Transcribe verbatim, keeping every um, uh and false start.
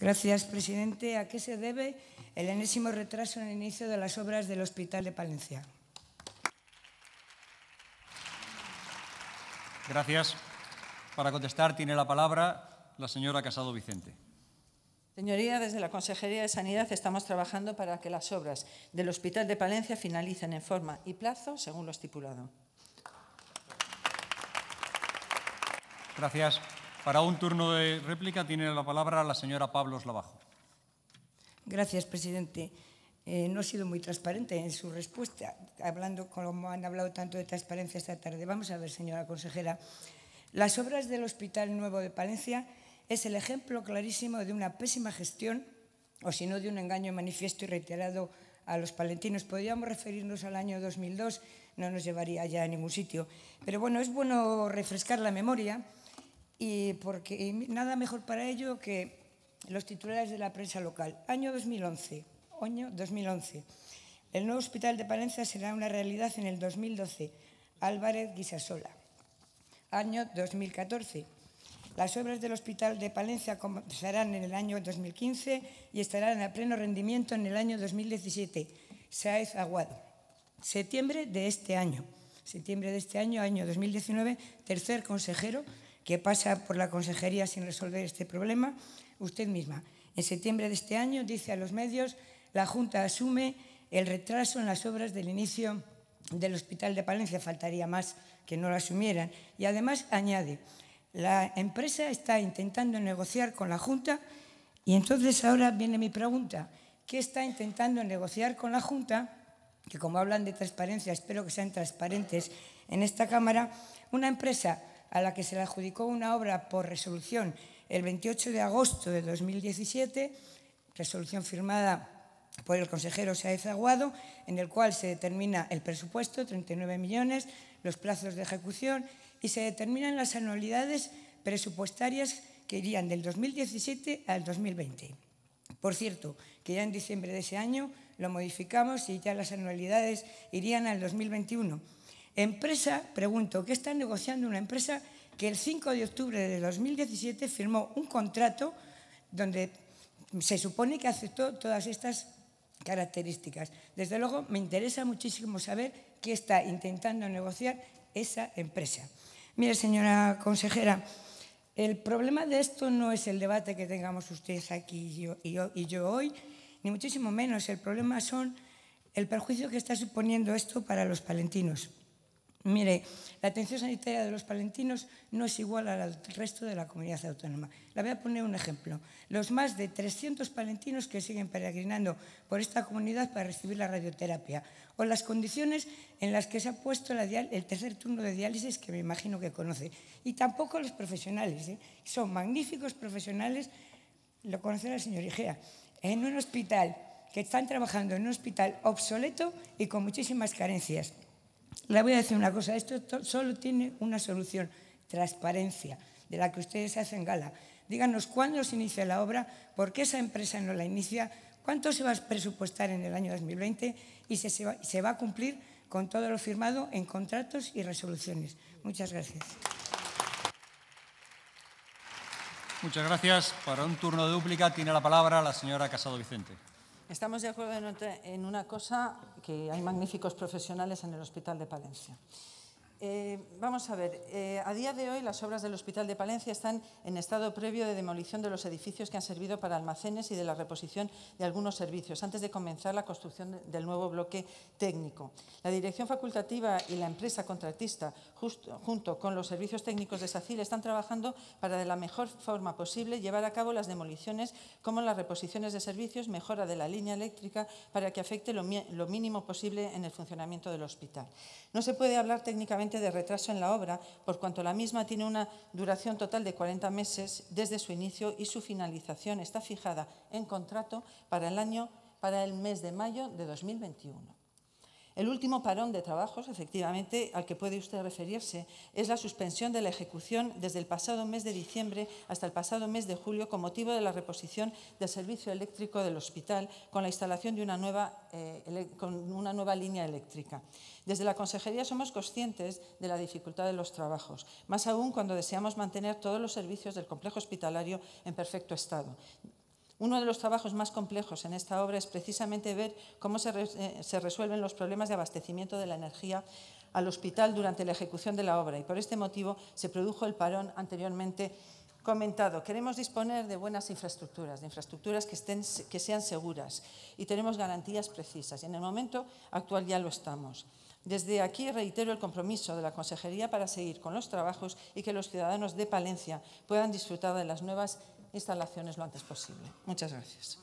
Gracias, presidente. ¿A qué se debe el enésimo retraso en el inicio de las obras del Hospital de Palencia? Gracias. Para contestar tiene la palabra la señora Casado Vicente. Señoría, desde la Consejería de Sanidad estamos trabajando para que las obras del Hospital de Palencia finalicen en forma y plazo según lo estipulado. Gracias. Para un turno de réplica tiene la palabra la señora Pablos Lavajo. Gracias, presidente. Eh, no ha sido muy transparente en su respuesta, hablando como han hablado tanto de transparencia esta tarde. Vamos a ver, señora consejera. Las obras del Hospital Nuevo de Palencia es el ejemplo clarísimo de una pésima gestión, o si no, de un engaño manifiesto y reiterado a los palentinos. Podríamos referirnos al año dos mil dos, no nos llevaría ya a ningún sitio. Pero bueno, es bueno refrescar la memoria. Y porque nada mejor para ello que los titulares de la prensa local. Año dos mil once, año dos mil once. El nuevo hospital de Palencia será una realidad en el dos mil doce. Álvarez Guisasola. Año dos mil catorce. Las obras del hospital de Palencia comenzarán en el año dos mil quince y estarán a pleno rendimiento en el año dos mil diecisiete. Sáez Aguado. Septiembre de este año. Septiembre de este año, año dos mil diecinueve, tercer consejero que pasa por la consejería sin resolver este problema, usted misma. En septiembre de este año, dice a los medios, la Junta asume el retraso en las obras del inicio del Hospital de Palencia. Faltaría más que no lo asumieran. Y además añade, la empresa está intentando negociar con la Junta y entonces ahora viene mi pregunta. ¿Qué está intentando negociar con la Junta? Que como hablan de transparencia, espero que sean transparentes en esta Cámara, una empresa a la que se le adjudicó una obra por resolución el veintiocho de agosto de dos mil diecisiete, resolución firmada por el consejero Sáez Aguado, en el cual se determina el presupuesto, treinta y nueve millones, los plazos de ejecución y se determinan las anualidades presupuestarias que irían del dos mil diecisiete al dos mil veinte. Por cierto, que ya en diciembre de ese año lo modificamos y ya las anualidades irían al dos mil veintiuno. Empresa, pregunto, ¿qué está negociando una empresa que el cinco de octubre de dos mil diecisiete firmó un contrato donde se supone que aceptó todas estas características? Desde luego, me interesa muchísimo saber qué está intentando negociar esa empresa. Mire, señora consejera, el problema de esto no es el debate que tengamos ustedes aquí y yo, y yo, y yo hoy, ni muchísimo menos. El problema son el perjuicio que está suponiendo esto para los palentinos. Mire, la atención sanitaria de los palentinos no es igual al resto de la comunidad autónoma. Le voy a poner un ejemplo. Los más de trescientos palentinos que siguen peregrinando por esta comunidad para recibir la radioterapia o las condiciones en las que se ha puesto la dial el tercer turno de diálisis que me imagino que conoce. Y tampoco los profesionales, ¿eh? Son magníficos profesionales, lo conoce la señora Igea, en un hospital, que están trabajando en un hospital obsoleto y con muchísimas carencias. Le voy a decir una cosa, esto solo tiene una solución, transparencia, de la que ustedes hacen gala. Díganos cuándo se inicia la obra, por qué esa empresa no la inicia, cuánto se va a presupuestar en el año dos mil veinte y si se, va, se va a cumplir con todo lo firmado en contratos y resoluciones. Muchas gracias. Muchas gracias. Para un turno de dúplica tiene la palabra la señora Casado Vicente. Estamos de acuerdo en una cosa, que hay magníficos profesionales en el Hospital de Palencia. Eh, vamos a ver, eh, a día de hoy las obras del Hospital de Palencia están en estado previo de demolición de los edificios que han servido para almacenes y de la reposición de algunos servicios, antes de comenzar la construcción del nuevo bloque técnico. La dirección facultativa y la empresa contratista, justo, junto con los servicios técnicos de SACIL, están trabajando para de la mejor forma posible llevar a cabo las demoliciones, como las reposiciones de servicios, mejora de la línea eléctrica, para que afecte lo, lo mínimo posible en el funcionamiento del hospital. No se puede hablar técnicamente de retraso en la obra, por cuanto la misma tiene una duración total de cuarenta meses desde su inicio y su finalización está fijada en contrato para el año, para el mes de mayo de dos mil veintiuno. El último parón de trabajos, efectivamente, al que puede usted referirse, es la suspensión de la ejecución desde el pasado mes de diciembre hasta el pasado mes de julio con motivo de la reposición del servicio eléctrico del hospital con la instalación de una nueva, eh, con una nueva línea eléctrica. Desde la Consejería somos conscientes de la dificultad de los trabajos, más aún cuando deseamos mantener todos los servicios del complejo hospitalario en perfecto estado. Uno de los trabajos más complejos en esta obra es precisamente ver cómo se, re, eh, se resuelven los problemas de abastecimiento de la energía al hospital durante la ejecución de la obra, y por este motivo se produjo el parón anteriormente comentado. Queremos disponer de buenas infraestructuras, de infraestructuras que, estén, que sean seguras, y tenemos garantías precisas, y en el momento actual ya lo estamos. Desde aquí reitero el compromiso de la Consejería para seguir con los trabajos y que los ciudadanos de Palencia puedan disfrutar de las nuevas instalaciones lo antes posible. Muchas gracias.